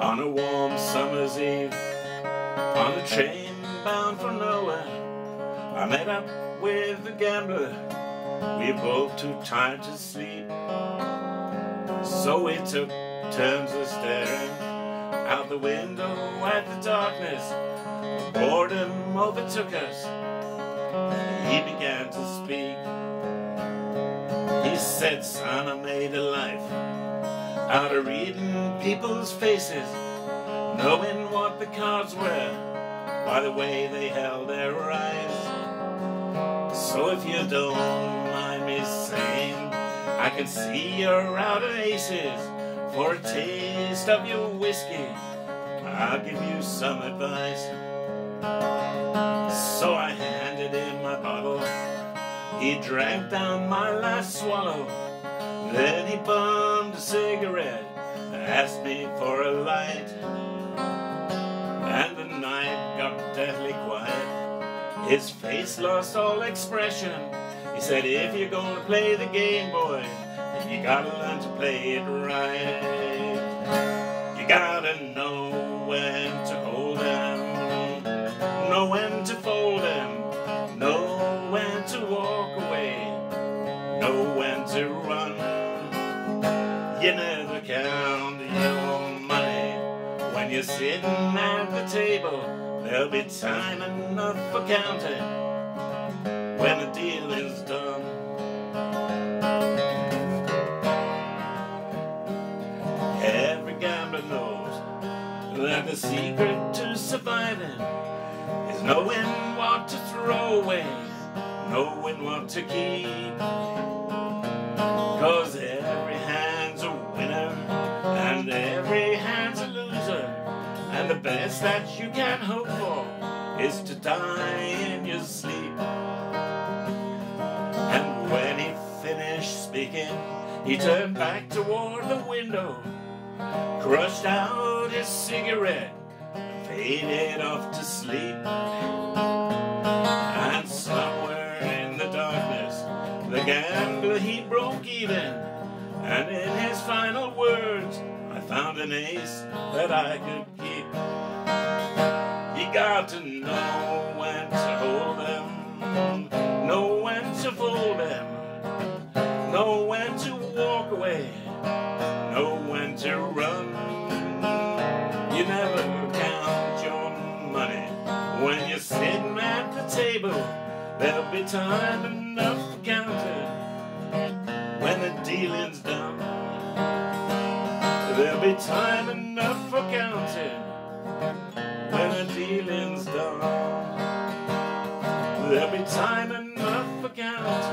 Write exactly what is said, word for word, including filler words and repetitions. On a warm summer's eve, on a train bound for nowhere, I met up with the gambler. We were both too tired to sleep, so we took turns of staring out the window at the darkness. Boredom overtook us, and he began to speak. He said, "Son, I made a life out of reading people's faces, knowing what the cards were by the way they held their eyes. So if you don't mind me saying, I can see you're out of aces. For a taste of your whiskey, I'll give you some advice." So I handed him my bottle. He drank down my last swallow. Then he bummed a cigarette and asked me for a light. And the night got deathly quiet. His face lost all expression. He said, "If you're gonna play the Game Boy, you gotta learn to play it right. You gotta know when to hold them, know when to fold them, know when to walk away, know when to run. You never count your money when you're sitting at the table. There'll be time enough for counting when the deal is done." That the secret to surviving is knowing what to throw away, knowing what to keep. 'Cause every hand's a winner and every hand's a loser, and the best that you can hope for is to die in your sleep. And when he finished speaking, he turned back toward the window, crushed out his cigarette, faded off to sleep. And somewhere in the darkness, the gambler, he broke even. And in his final words, I found an ace that I could keep. You got to know when to hold them, know when to fold them, know when to walk away, know when to run. You never count your money when you're sitting at the table. There'll be time enough for counting when the dealing's done. There'll be time enough for counting when the dealing's done. There'll be time enough for counting.